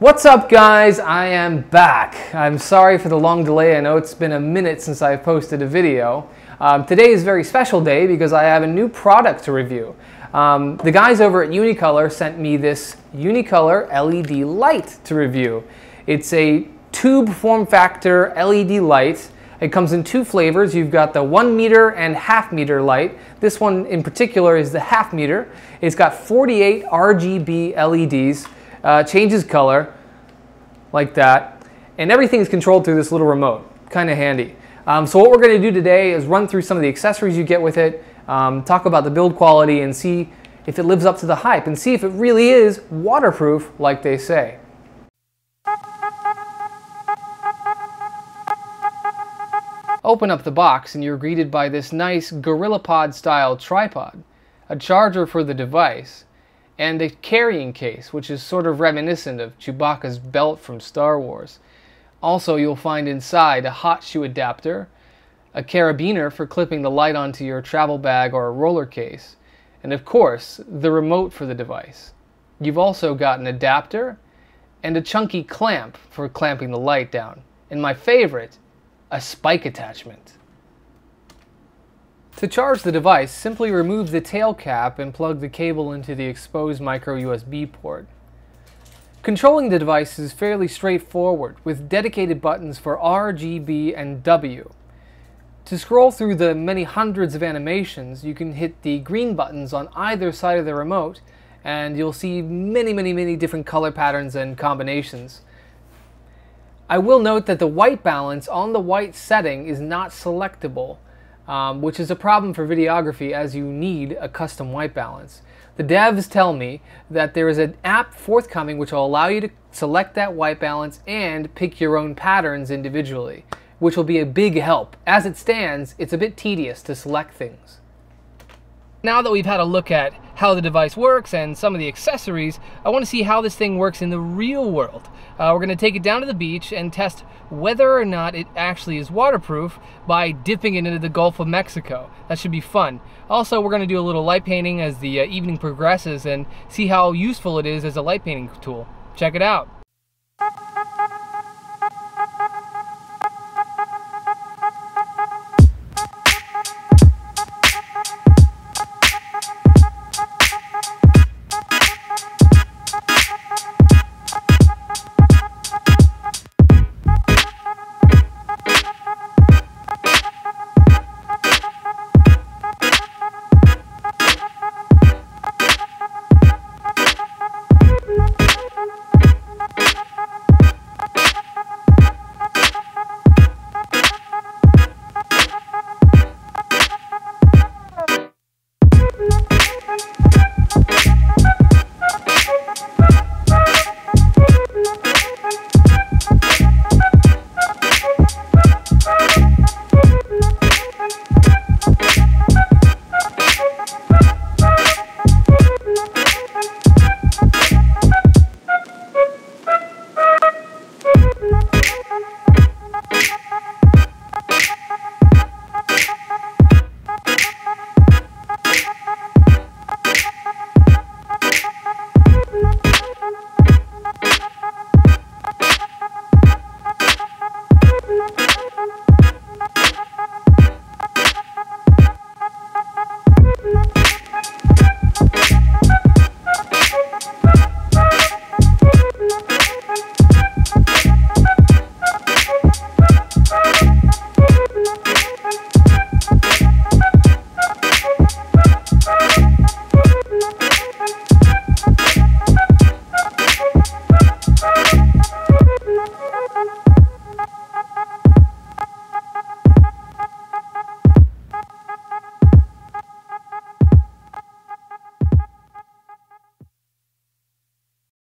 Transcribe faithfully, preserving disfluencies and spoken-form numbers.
What's up, guys? I am back. I'm sorry for the long delay. I know it's been a minute since I've posted a video. Um, today is a very special day because I have a new product to review. Um, the guys over at Unicolor sent me this Unicolor L E D light to review. It's a tube form factor L E D light. It comes in two flavors. You've got the one meter and half meter light. This one in particular is the half meter. It's got forty-eight R G B L E Ds. Uh, changes color like that, and everything's controlled through this little remote. Kind of handy. Um, so what we're going to do today is run through some of the accessories you get with it, um, talk about the build quality and see if it lives up to the hype and see if it really is waterproof like they say. Open up the box and you're greeted by this nice GorillaPod style tripod, a charger for the device, and a carrying case, which is sort of reminiscent of Chewbacca's belt from Star Wars. Also, you'll find inside a hot shoe adapter, a carabiner for clipping the light onto your travel bag or a roller case, and of course, the remote for the device. You've also got an adapter and a chunky clamp for clamping the light down. And my favorite, a spike attachment. To charge the device, simply remove the tail cap and plug the cable into the exposed micro U S B port. Controlling the device is fairly straightforward, with dedicated buttons for R, G, B, and W. To scroll through the many hundreds of animations, you can hit the green buttons on either side of the remote, and you'll see many, many, many different color patterns and combinations. I will note that the white balance on the white setting is not selectable. Um, which is a problem for videography, as you need a custom white balance. The devs tell me that there is an app forthcoming which will allow you to select that white balance and pick your own patterns individually, which will be a big help. As it stands, it's a bit tedious to select things. Now that we've had a look at how the device works and some of the accessories, I want to see how this thing works in the real world. Uh, we're going to take it down to the beach and test whether or not it actually is waterproof by dipping it into the Gulf of Mexico. That should be fun. Also, we're going to do a little light painting as the uh, evening progresses and see how useful it is as a light painting tool. Check it out.